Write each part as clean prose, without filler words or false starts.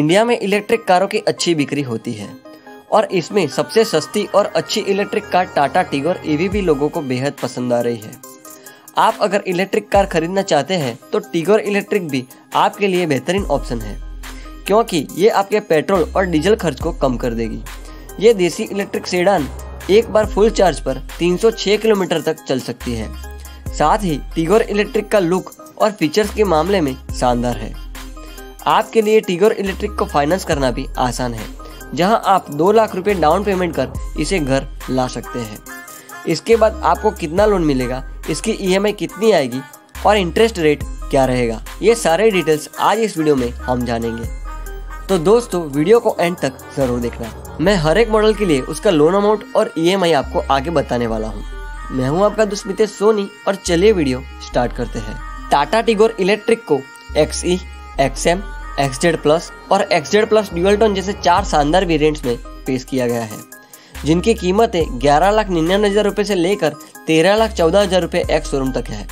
India में electric कारों की अच्छी बिक्री होती है और इसमें सबसे सस्ती और अच्छी electric car Tata Tigor EV भी लोगों को बेहद पसंद आ रही है। आप अगर इलेक्ट्रिक कार खरीदना चाहते हैं तो टिगोर इलेक्ट्रिक भी आपके लिए बेहतरीन ऑप्शन है, क्योंकि ये आपके पेट्रोल और डीजल खर्च को कम कर देगी। ये देसी इलेक्ट्रिक सेडान एक बार फुल चार्ज पर 306 किलोमीटर तक चल सकती है। साथ ही टिगोर इलेक्ट्रिक का लुक और फीचर्स के मामले में शानदार है। आपके लिए टिगोर इलेक्ट्रिक को फाइनेंस करना भी आसान है, जहां आप 2 लाख रुपए डाउन पेमेंट कर इसे घर ला सकते हैं। इसके बाद आपको कितना लोन मिलेगा, इसकी EMI कितनी आएगी और इंटरेस्ट रेट क्या रहेगा, ये सारे डिटेल्स आज इस वीडियो में हम जानेंगे। तो दोस्तों, वीडियो को एंड तक ज़रूर देखना। मैं हर एक मॉडल के लिए उसका लोन अमाउंट और EMI आपको आगे बताने वाला हूँ। मैं हूँ आपका दोस्त मितेंद्र सोनी और चलिए वीडियो स्टार्ट करते हैं। टाटा टिगोर इलेक्ट्रिक को XE, XM, XZ प्लस और XZ प्लस ड्यूअल टोन जैसे 4 शानदार वेरिएंट्स में पेश किया गया है, जिनकी कीमतें 11,99,000 रुपये से लेकर 13,14,000 रुपये एक्स शोरूम तक है।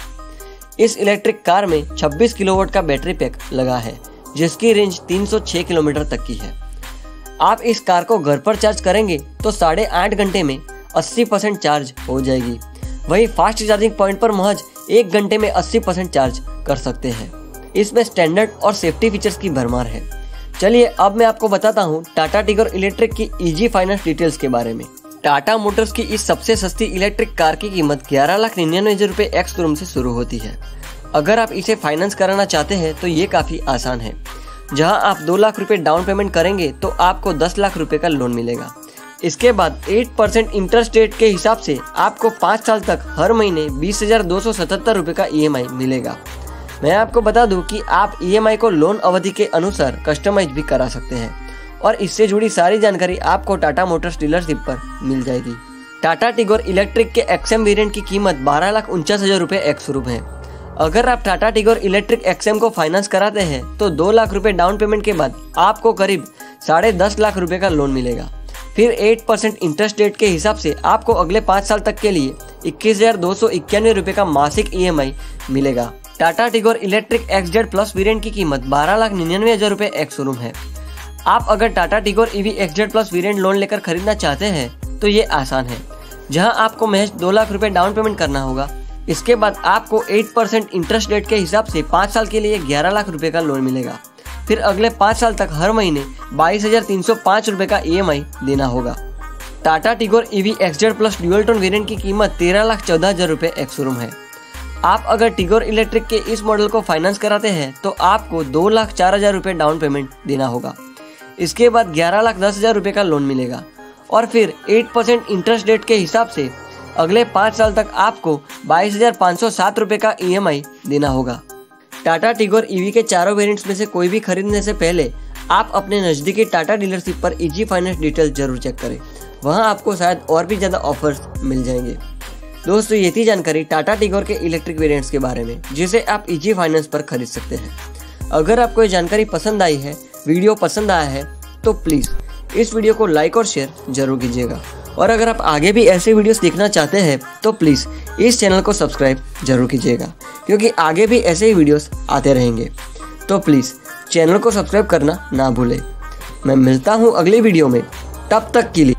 इस इलेक्ट्रिक कार में 26 किलोवाट का बैटरी पैक लगा है, जिसकी रेंज 306 किलोमीटर तक की है। आप इस कार को घर पर चार्ज करेंगे तो 8.5 घंटे में 80% चार्ज हो जाएगी। वहीं फास्ट चार्जिंग पॉइंट पर महज 1 घंटे में 80% चार्ज कर सकते हैं। इसमें स्टैंडर्ड और सेफ्टी फीचर्स की भरमार है। चलिए अब मैं आपको बताता हूँ टाटा टिगोर इलेक्ट्रिक की इजी फाइनेंस डिटेल्स के बारे में। टाटा मोटर्स की इस सबसे सस्ती इलेक्ट्रिक कार की कीमत 11,99,000 रुपये एक्स शोरूम से शुरू होती है। अगर आप इसे फाइनेंस कराना चाहते हैं तो ये काफ़ी आसान है, जहाँ आप 2 लाख रुपये डाउन पेमेंट करेंगे तो आपको 10 लाख रुपये का लोन मिलेगा। इसके बाद 8% इंटरेस्ट रेट के हिसाब से आपको 5 साल तक हर महीने 20,277 रुपये का EMI मिलेगा। मैं आपको बता दूं कि आप EMI को लोन अवधि के अनुसार कस्टमाइज भी करा सकते हैं और इससे जुड़ी सारी जानकारी आपको टाटा मोटर्स डीलरशिप पर मिल जाएगी। टाटा टिगोर इलेक्ट्रिक के XM वेरिएंट की कीमत 12,49,000 रुपये एक्स रूप है। अगर आप टाटा टिगोर इलेक्ट्रिक XM को फाइनेंस कराते हैं तो 2 लाख रुपये डाउन पेमेंट के बाद आपको करीब 10.5 लाख रुपये का लोन मिलेगा। फिर 8% इंटरेस्ट रेट के हिसाब से आपको अगले 5 साल तक के लिए 21,291 रुपये का मासिक EMI मिलेगा। Tata Tigor electric XZ plus variant की कीमत 12,99,000 रुपये एक्स शोरूम है। आप अगर Tata Tigor EV XZ plus variant loan लेकर खरीदना चाहते हैं तो ये आसान है, जहां आपको महज 2 लाख रुपये डाउन पेमेंट करना होगा। इसके बाद आपको 8% इंटरेस्ट रेट के हिसाब से 5 साल के लिए 11 लाख रुपये का लोन मिलेगा। फिर अगले 5 साल तक हर महीने 22,305 रुपये का EMI देना होगा। Tata Tigor EV XZ plus dual tone variant की कीमत 13,14,000 रुपये एक्स शोरूम है। आप अगर टिगोर इलेक्ट्रिक के इस मॉडल को फाइनेंस कराते हैं तो आपको 2,04,000 रुपये डाउन पेमेंट देना होगा। इसके बाद 11,10,000 रुपये का लोन मिलेगा और फिर 8% इंटरेस्ट रेट के हिसाब से अगले 5 साल तक आपको 22,507 रुपये का EMI देना होगा। टाटा टिगोर EV के चारों वेरिएंट्स में से कोई भी खरीदने से पहले आप अपने नज़दीकी टाटा डीलरशिप पर इजी फाइनेंस डिटेल जरूर चेक करें, वहां आपको शायद और भी ज़्यादा ऑफर्स मिल जाएंगे। दोस्तों, ये थी जानकारी टाटा टिगोर के इलेक्ट्रिक वेरिएंट्स के बारे में, जिसे आप इजी फाइनेंस पर खरीद सकते हैं। अगर आपको ये जानकारी पसंद आई है, वीडियो पसंद आया है, तो प्लीज़ इस वीडियो को लाइक और शेयर जरूर कीजिएगा। और अगर आप आगे भी ऐसे वीडियोस देखना चाहते हैं तो प्लीज़ इस चैनल को सब्सक्राइब जरूर कीजिएगा, क्योंकि आगे भी ऐसे ही वीडियोस आते रहेंगे। तो प्लीज़ चैनल को सब्सक्राइब करना ना भूलें। मैं मिलता हूँ अगली वीडियो में, तब तक के लिए।